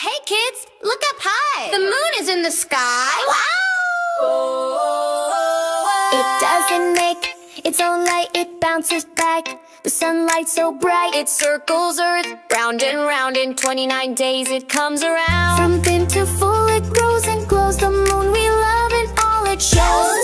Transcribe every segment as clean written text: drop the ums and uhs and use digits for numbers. Hey kids, look up high! The moon is in the sky! Wow! It doesn't make its own light, it bounces back. The sunlight's so bright, it circles Earth. Round and round, in 29 days it comes around. From thin to full it grows and glows. The moon we love and all it shows.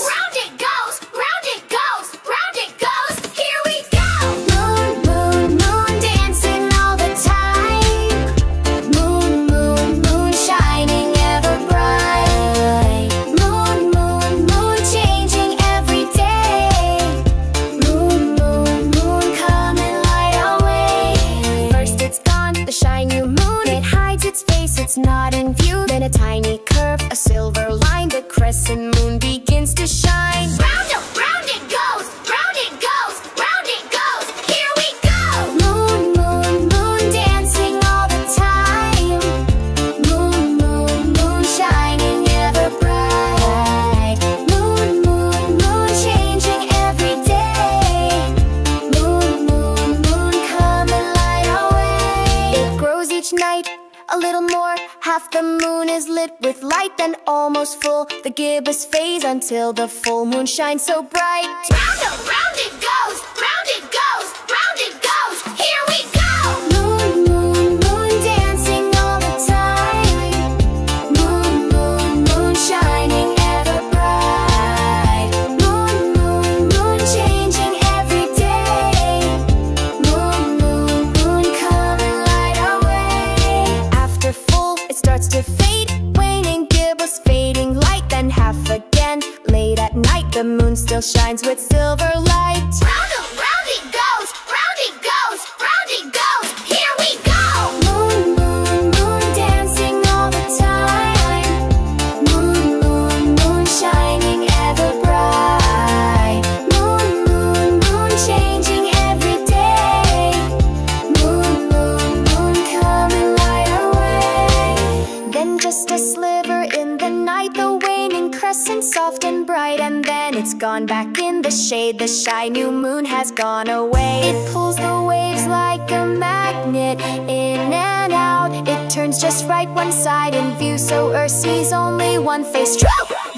It's not in view, then a tiny curve, a silver line. The crescent moon begins to shine. Round up, round it goes, round it goes, round it goes. Here we go! Moon, moon, moon, dancing all the time. Moon, moon, moon, shining ever bright. Moon, moon, moon, changing every day. Moon, moon, moon, come and light our way. It grows each night a little more, half the moon is lit with light, then almost full, the gibbous phase until the full moon shines so bright. Round and round it goes, round it goes, round it goes, here we go! Moon, moon, moon, dancing all the time. Moon, moon, moon, shining ever bright. Moon, moon, moon, changing every day. Moon, moon, moon, come and light our way. It starts to fade, waning gibbous, fading light, then half again. Late at night, the moon still shines with silver light. Round and round it goes, round it goes, round it goes. Here we go! Moon, moon, moon, dancing all the time. Moon, moon, moon, shining ever bright. Moon, moon, moon, changing every day. Moon, moon, moon, coming just a sliver in the night, the waning crescent soft and bright, and then it's gone back in the shade. The shy new moon has gone away. It pulls the waves like a magnet, in and out. It turns just right, one side in view, so Earth sees only one face. True!